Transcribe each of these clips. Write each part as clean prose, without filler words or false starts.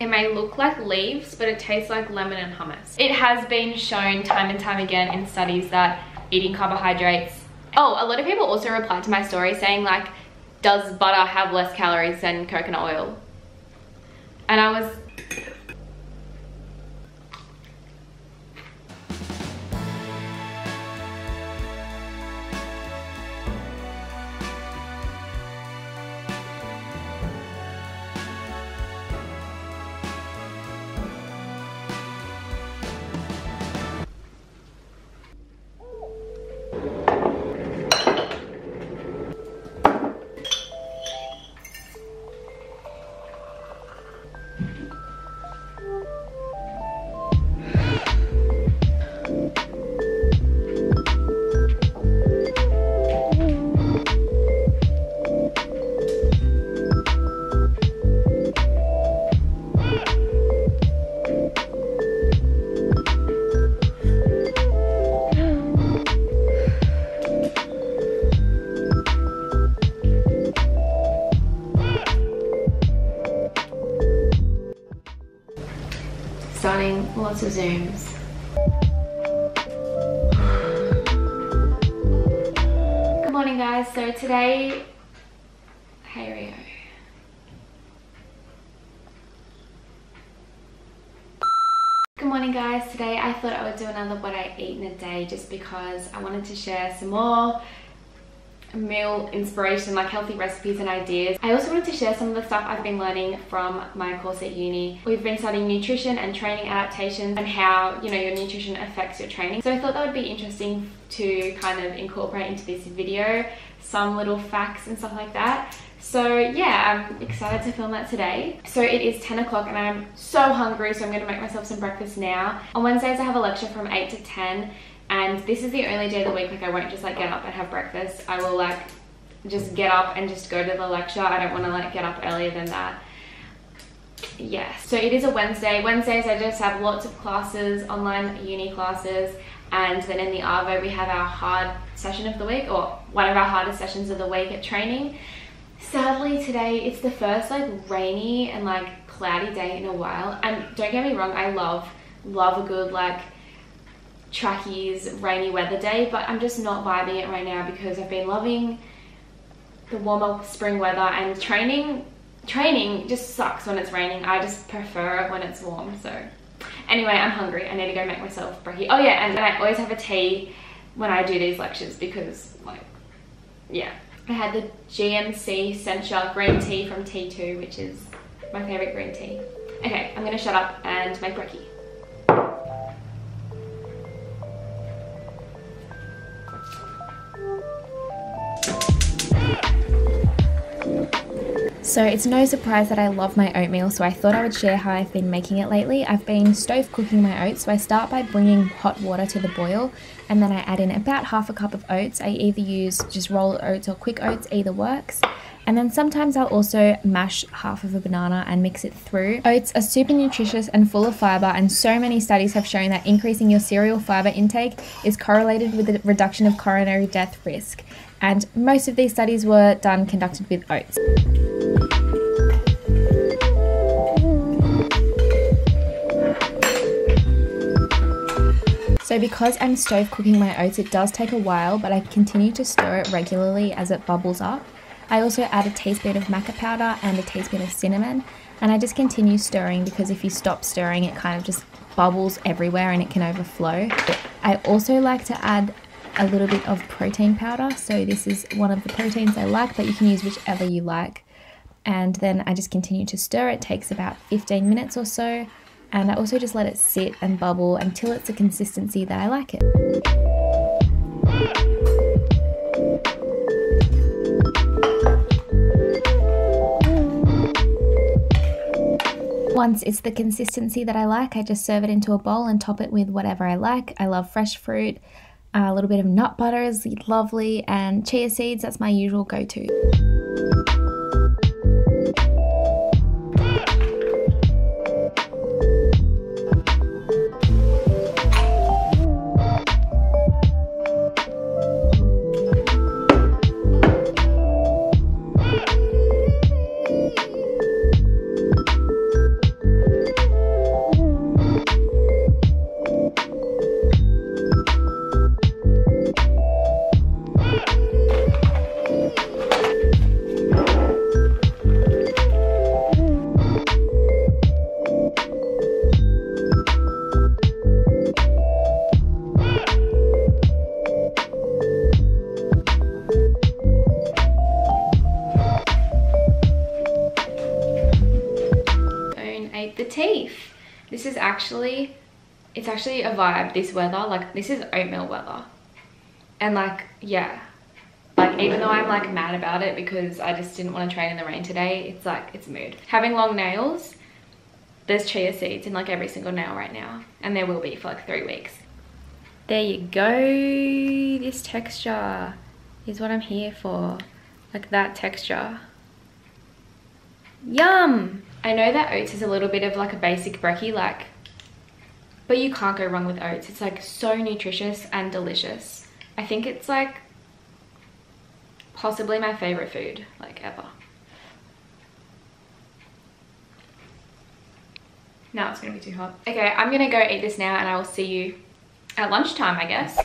It may look like leaves, but it tastes like lemon and hummus. It has been shown time and time again in studies that eating carbohydrates... Oh, a lot of people also replied to my story saying like, does butter have less calories than coconut oil? And I was... lots of zooms. Good morning guys, so today, hey Rio. Good morning guys, today I thought I would do another what I eat in a day just because I wanted to share some more meal inspiration, like healthy recipes and ideas. I also wanted to share some of the stuff I've been learning from my course at uni. We've been studying nutrition and training adaptations and how, you know, your nutrition affects your training. So I thought that would be interesting to kind of incorporate into this video, some little facts and stuff like that. So yeah, I'm excited to film that today. So it is 10 o'clock and I'm so hungry, so I'm going to make myself some breakfast now. On Wednesdays I have a lecture from 8 to 10. And this is the only day of the week like I won't just like get up and have breakfast. I will like just get up and just go to the lecture. I don't want to like get up earlier than that. Yeah, so it is a Wednesday. Wednesdays I just have lots of classes, online uni classes. And then in the arvo we have our hard session of the week, or one of our hardest sessions of the week at training. Sadly today it's the first like rainy and like cloudy day in a while. And don't get me wrong, I love a good like trackies rainy weather day, but I'm just not vibing it right now because I've been loving the warmer spring weather, and training just sucks when it's raining. I just prefer it when it's warm. So anyway, I'm hungry. I need to go make myself brekkie. Oh yeah, and I always have a tea when I do these lectures because like, yeah. I had the GMC Sencha green tea from T2, which is my favorite green tea. Okay, I'm gonna shut up and make brekkie. So it's no surprise that I love my oatmeal, so I thought I would share how I've been making it lately. I've been stove cooking my oats, so I start by bringing hot water to the boil and then I add in about half a cup of oats. I either use just rolled oats or quick oats, either works. And then sometimes I'll also mash half of a banana and mix it through. Oats are super nutritious and full of fiber, and so many studies have shown that increasing your cereal fiber intake is correlated with the reduction of coronary death risk. And most of these studies were conducted with oats. So because I'm stove cooking my oats, it does take a while, but I continue to stir it regularly as it bubbles up. I also add a teaspoon of maca powder and a teaspoon of cinnamon, and I just continue stirring because if you stop stirring it kind of just bubbles everywhere and it can overflow. I also like to add a little bit of protein powder, so this is one of the proteins I like, but you can use whichever you like. And then I just continue to stir. It takes about 15 minutes or so. And I also just let it sit and bubble until it's a consistency that I like it. Once it's the consistency that I like, I just serve it into a bowl and top it with whatever I like. I love fresh fruit, a little bit of nut butter is lovely, and chia seeds, that's my usual go-to. teeth. This is actually, it's actually a vibe, this weather. Like, this is oatmeal weather. And like, yeah. Like, even though I'm like mad about it because I just didn't want to train in the rain today, it's like, it's mood. Having long nails, there's chia seeds in like every single nail right now. And there will be for like 3 weeks. There you go. This texture is what I'm here for. Like that texture. Yum. I know that oats is a little bit of like a basic brekkie, like, but you can't go wrong with oats. It's like so nutritious and delicious. I think it's like possibly my favorite food, like, ever. No, it's gonna be too hot. Okay, I'm gonna go eat this now and I will see you at lunchtime, I guess.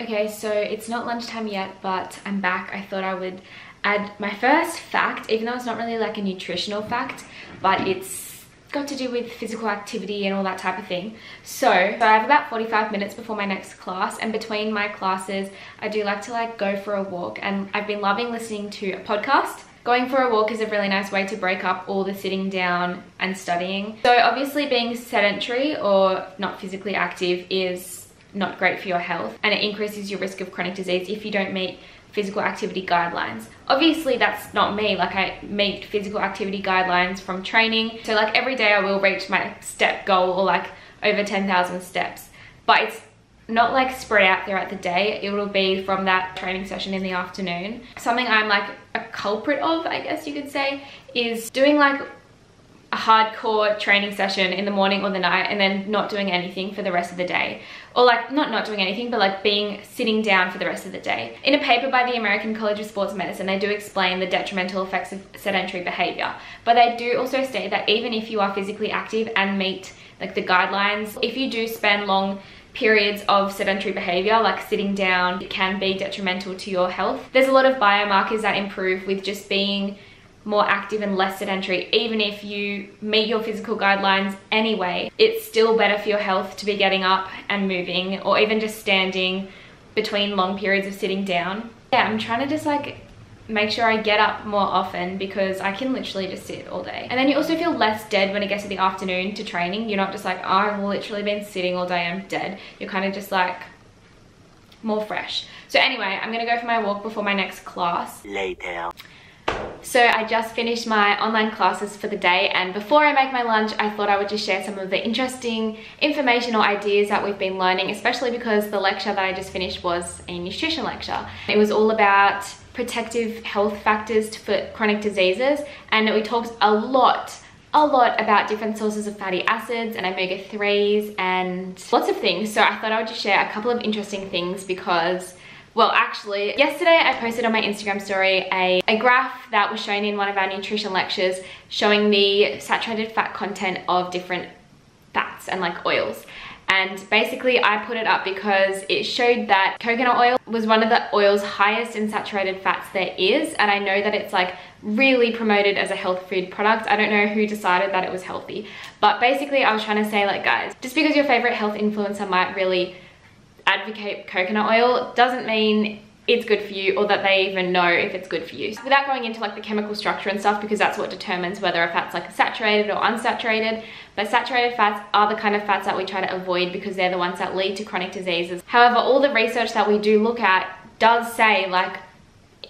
Okay, so it's not lunchtime yet, but I'm back. I thought I would add my first fact, even though it's not really like a nutritional fact, but it's got to do with physical activity and all that type of thing. So I have about 45 minutes before my next class, and between my classes, I do like to like go for a walk, and I've been loving listening to a podcast. Going for a walk is a really nice way to break up all the sitting down and studying. So obviously being sedentary or not physically active is not great for your health, and it increases your risk of chronic disease if you don't meet physical activity guidelines. Obviously that's not me, like I meet physical activity guidelines from training, so like every day I will reach my step goal or like over 10,000 steps, but it's not like spread out throughout the day. It will be from that training session in the afternoon. Something I'm like a culprit of, I guess you could say, is doing like a hardcore training session in the morning or the night and then not doing anything for the rest of the day, or like not doing anything, but like being sitting down for the rest of the day. In a paper by the American College of Sports Medicine, they do explain the detrimental effects of sedentary behavior, but they do also state that even if you are physically active and meet like the guidelines, if you do spend long periods of sedentary behavior, like sitting down, it can be detrimental to your health. There's a lot of biomarkers that improve with just being more active and less sedentary. Even if you meet your physical guidelines anyway, it's still better for your health to be getting up and moving, or even just standing between long periods of sitting down. Yeah, I'm trying to just like make sure I get up more often, because I can literally just sit all day. And then you also feel less dead when it gets to the afternoon to training. You're not just like, oh, I've literally been sitting all day, I'm dead. You're kind of just like more fresh. So anyway, I'm gonna go for my walk before my next class. Later. So I just finished my online classes for the day, and before I make my lunch, I thought I would just share some of the interesting information or ideas that we've been learning, especially because the lecture that I just finished was a nutrition lecture. It was all about protective health factors for chronic diseases, and we talked a lot about different sources of fatty acids and omega-3s and lots of things. So I thought I would just share a couple of interesting things because, well, actually, yesterday I posted on my Instagram story a graph that was shown in one of our nutrition lectures showing the saturated fat content of different fats and like oils. And basically I put it up because it showed that coconut oil was one of the oils highest in saturated fats there is. And I know that it's like really promoted as a health food product. I don't know who decided that it was healthy, but basically I was trying to say, like, guys, just because your favorite health influencer might really advocate coconut oil doesn't mean it's good for you, or that they even know if it's good for you, without going into like the chemical structure and stuff, because that's what determines whether a fat's like saturated or unsaturated. But saturated fats are the kind of fats that we try to avoid because they're the ones that lead to chronic diseases. However, all the research that we do look at does say, like,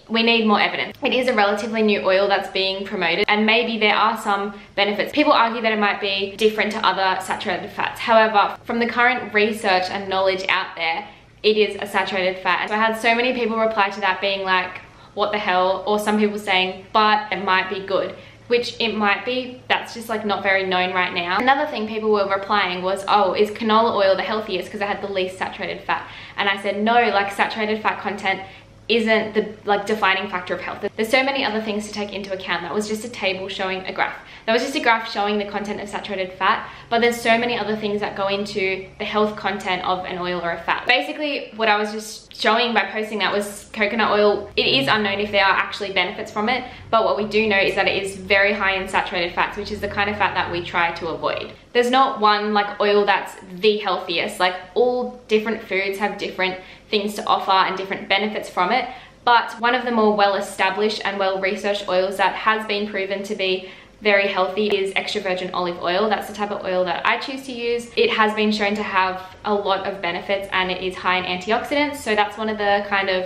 we need more evidence. It is a relatively new oil that's being promoted, and maybe there are some benefits. People argue that it might be different to other saturated fats. However, from the current research and knowledge out there, it is a saturated fat. And so I had so many people reply to that being like, what the hell? Or some people saying, but it might be good, which it might be. That's just like not very known right now. Another thing people were replying was, oh, is canola oil the healthiest because it had the least saturated fat? And I said, no, like saturated fat content isn't the like defining factor of health. There's so many other things to take into account. That was just a table showing a graph. That was just a graph showing the content of saturated fat, but there's so many other things that go into the health content of an oil or a fat. Basically, what I was just showing by posting that was coconut oil. It is unknown if there are actually benefits from it, but what we do know is that it is very high in saturated fats, which is the kind of fat that we try to avoid. There's not one like oil that's the healthiest. Like all different foods have different things to offer and different benefits from it, but one of the more well-established and well-researched oils that has been proven to be very healthy is extra virgin olive oil. That's the type of oil that I choose to use. It has been shown to have a lot of benefits and it is high in antioxidants. So that's one of the kind of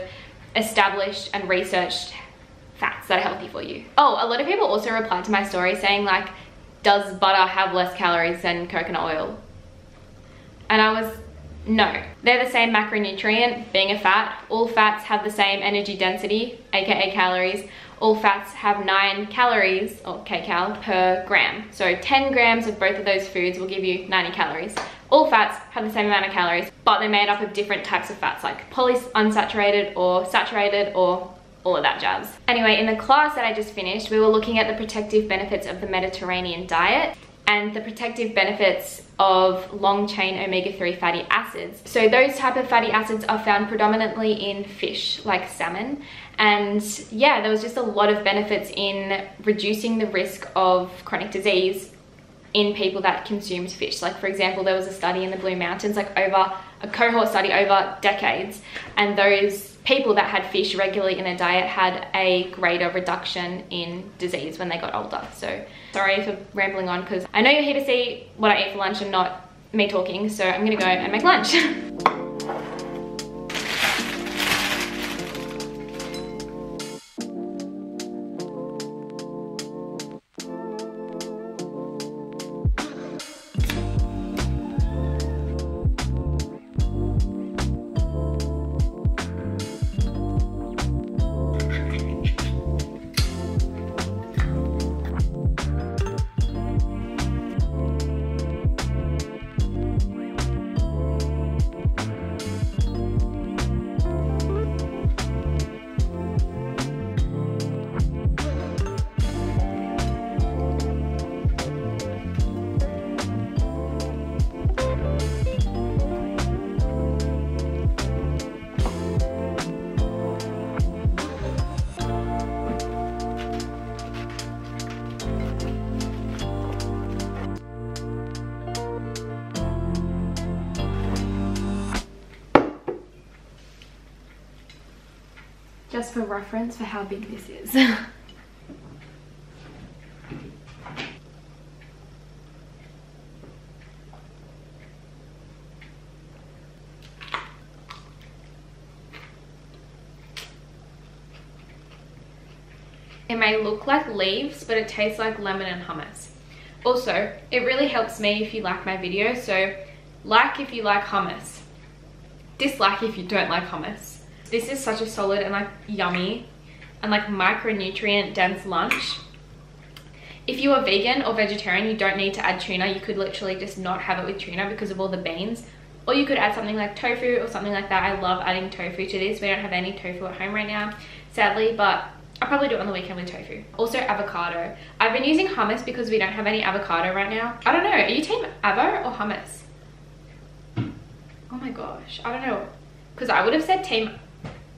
established and researched fats that are healthy for you. Oh, a lot of people also replied to my story saying like, does butter have less calories than coconut oil? And I was, no. They're the same macronutrient, being a fat. All fats have the same energy density, aka calories. All fats have 9 calories, or kcal, per gram. So 10 grams of both of those foods will give you 90 calories. All fats have the same amount of calories, but they're made up of different types of fats, like polyunsaturated or saturated or all of that jazz. Anyway, in the class that I just finished, we were looking at the protective benefits of the Mediterranean diet and the protective benefits of long-chain omega-3 fatty acids. So those type of fatty acids are found predominantly in fish, like salmon. And yeah, there was just a lot of benefits in reducing the risk of chronic disease in people that consumed fish. Like for example, there was a study in the Blue Mountains, like over a cohort study over decades, and those people that had fish regularly in their diet had a greater reduction in disease when they got older. So sorry for rambling on, because I know you're here to see what I eat for lunch and not me talking, so I'm gonna go and make lunch. Just for reference for how big this is. It may look like leaves, but it tastes like lemon and hummus. Also, it really helps me if you like my video, so like if you like hummus. Dislike if you don't like hummus. This is such a solid and like yummy and like micronutrient dense lunch. If you are vegan or vegetarian, you don't need to add tuna. You could literally just not have it with tuna because of all the beans. Or you could add something like tofu or something like that. I love adding tofu to this. We don't have any tofu at home right now, sadly, but I'll probably do it on the weekend with tofu. Also avocado. I've been using hummus because we don't have any avocado right now. I don't know. Are you team avo or hummus? Oh my gosh. I don't know. Because I would have said team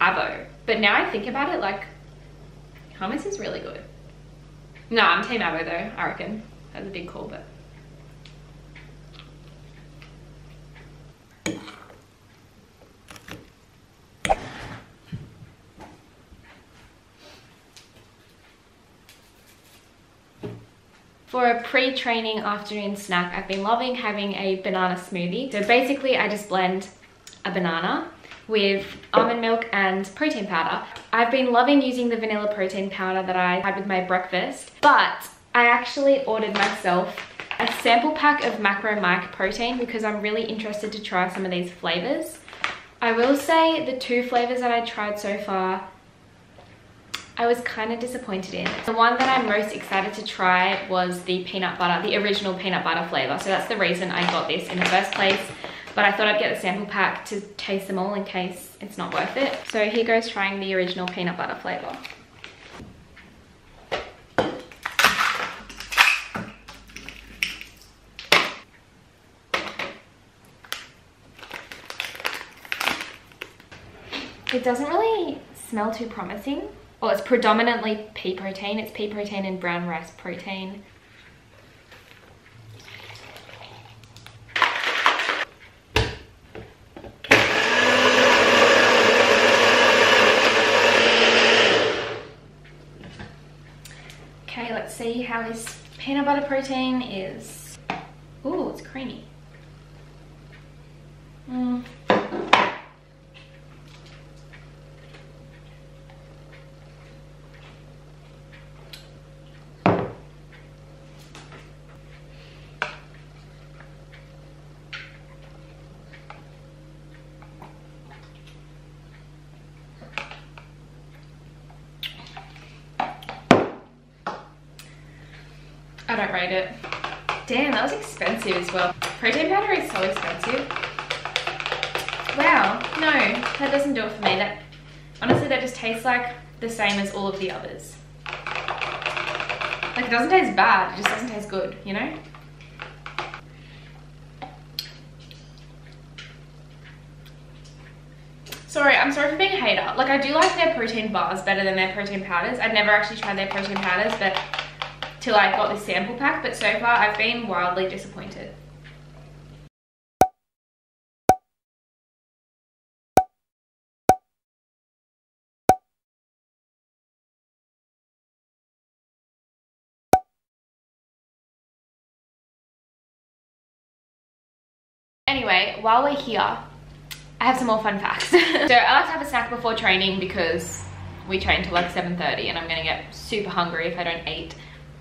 avo, but now I think about it, like hummus is really good. Nah, I'm team avo though, I reckon. That's a big call, but for a pre-training afternoon snack, I've been loving having a banana smoothie. So basically I just blend a banana with almond milk and protein powder. I've been loving using the vanilla protein powder that I had with my breakfast, but I actually ordered myself a sample pack of Macro Mike protein because I'm really interested to try some of these flavors. I will say the 2 flavors that I tried so far, I was kind of disappointed in. The one that I'm most excited to try was the peanut butter, the original peanut butter flavor. So that's the reason I got this in the first place. But I thought I'd get the sample pack to taste them all in case it's not worth it. So here goes trying the original peanut butter flavor. It doesn't really smell too promising. Well, it's predominantly pea protein. It's pea protein and brown rice protein. How is Peanut butter protein is, ooh, it's creamy. I don't rate it. Damn, that was expensive as well. Protein powder is so expensive. Wow, no, that doesn't do it for me. That honestly, that just tastes like the same as all of the others. Like, it doesn't taste bad, it just doesn't taste good, you know? Sorry, I'm sorry for being a hater. Like, I do like their protein bars better than their protein powders. I'd never actually tried their protein powders, but till I got this sample pack, but so far I've been wildly disappointed. Anyway, while we're here, I have some more fun facts. So I like to have a snack before training because we train till like 7:30 and I'm gonna get super hungry if I don't eat.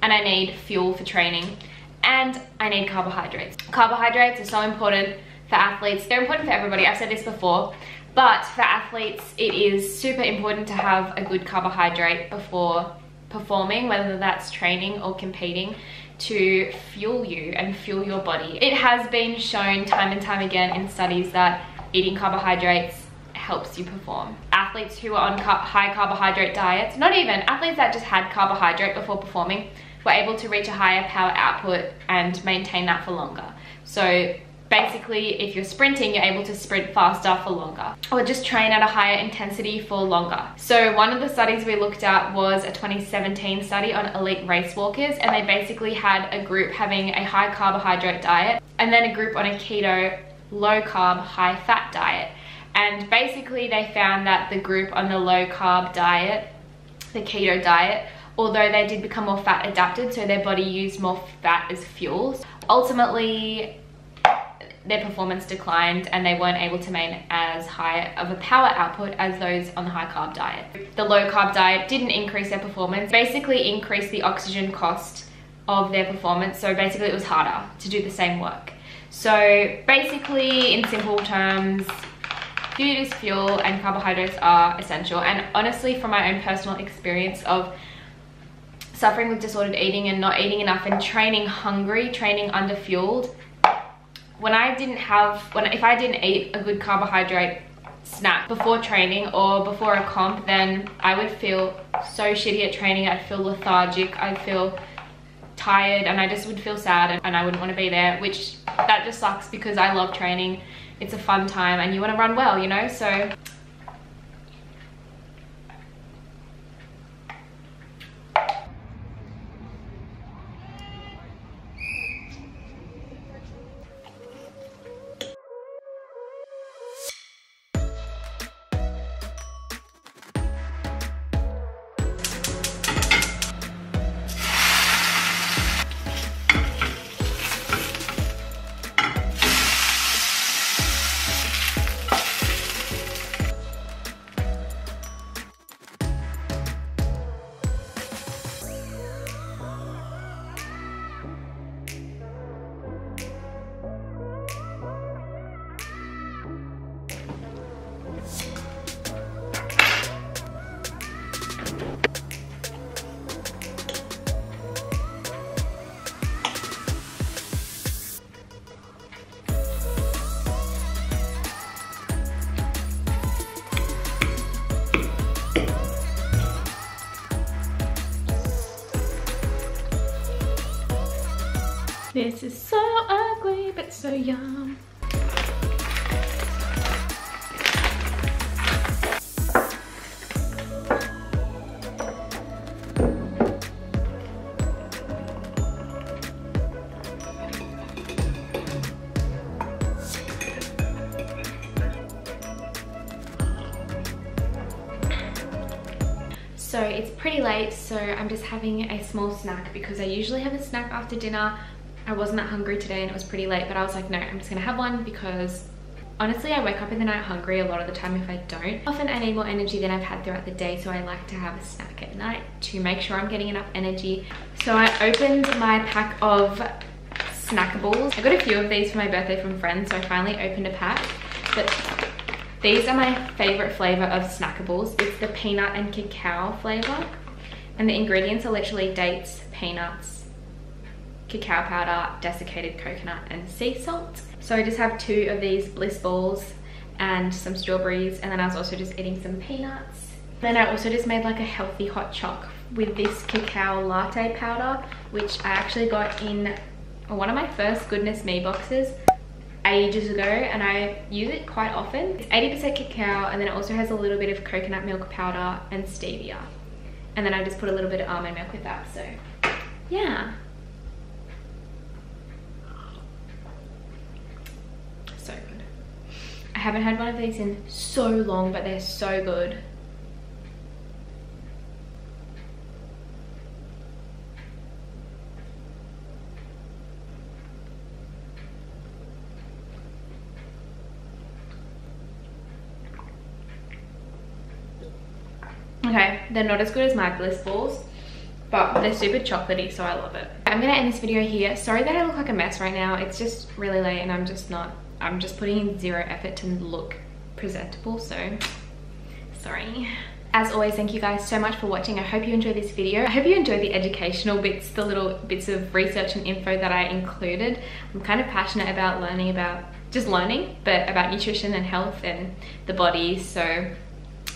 And I need fuel for training, and I need carbohydrates. Carbohydrates are so important for athletes. They're important for everybody, I've said this before, but for athletes it is super important to have a good carbohydrate before performing, whether that's training or competing, to fuel you and fuel your body. It has been shown time and time again in studies that eating carbohydrates helps you perform. Athletes who are on high carbohydrate diets, not even athletes that just had carbohydrate before performing, were able to reach a higher power output and maintain that for longer. So basically, if you're sprinting, you're able to sprint faster for longer, or just train at a higher intensity for longer. So one of the studies we looked at was a 2017 study on elite race walkers, and they basically had a group having a high carbohydrate diet and then a group on a keto, low carb, high fat diet. And basically they found that the group on the low carb diet, the keto diet, although they did become more fat adapted, so their body used more fat as fuel, ultimately their performance declined and they weren't able to maintain as high of a power output as those on the high carb diet. The low carb diet didn't increase their performance, basically increased the oxygen cost of their performance, so basically it was harder to do the same work. So basically, in simple terms, food is fuel and carbohydrates are essential. And honestly, from my own personal experience of suffering with disordered eating and not eating enough and training hungry, training underfueled, if I didn't eat a good carbohydrate snack before training or before a comp, then I would feel so shitty at training. I'd feel lethargic, I'd feel tired, and I just would feel sad, and I wouldn't want to be there, which that just sucks because I love training. It's a fun time and you want to run well, you know? So this is so ugly, but so yum. So it's pretty late, so I'm just having a small snack because I usually have a snack after dinner. I wasn't that hungry today and it was pretty late, but I was like, no, I'm just gonna have one because honestly, I wake up in the night hungry a lot of the time if I don't. Often I need more energy than I've had throughout the day, so I like to have a snack at night to make sure I'm getting enough energy. So I opened my pack of Snackables. I got a few of these for my birthday from friends, so I finally opened a pack. But these are my favorite flavor of Snackables. It's the peanut and cacao flavor. And the ingredients are literally dates, peanuts, cacao powder, desiccated coconut and sea salt. So I just have two of these bliss balls and some strawberries, and then I was also just eating some peanuts. Then I also just made like a healthy hot choc with this cacao latte powder, which I actually got in one of my first Goodness Me boxes ages ago, and I use it quite often. It's 80% cacao, and then it also has a little bit of coconut milk powder and stevia. And then I just put a little bit of almond milk with that, so yeah. I haven't had one of these in so long, but they're so good. Okay, they're not as good as my bliss balls, but they're super chocolatey, so I love it. I'm gonna end this video here. Sorry that I look like a mess right now. It's just really late and I'm just putting in zero effort to look presentable, so sorry. As always, thank you guys so much for watching. I hope you enjoyed this video. I hope you enjoyed the educational bits, the little bits of research and info that I included. I'm kind of passionate about learning about, just learning, but about nutrition and health and the body, so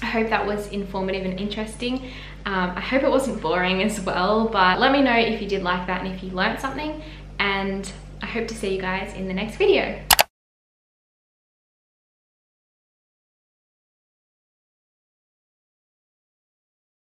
I hope that was informative and interesting. I hope it wasn't boring as well, but let me know if you did like that and if you learned something, and I hope to see you guys in the next video.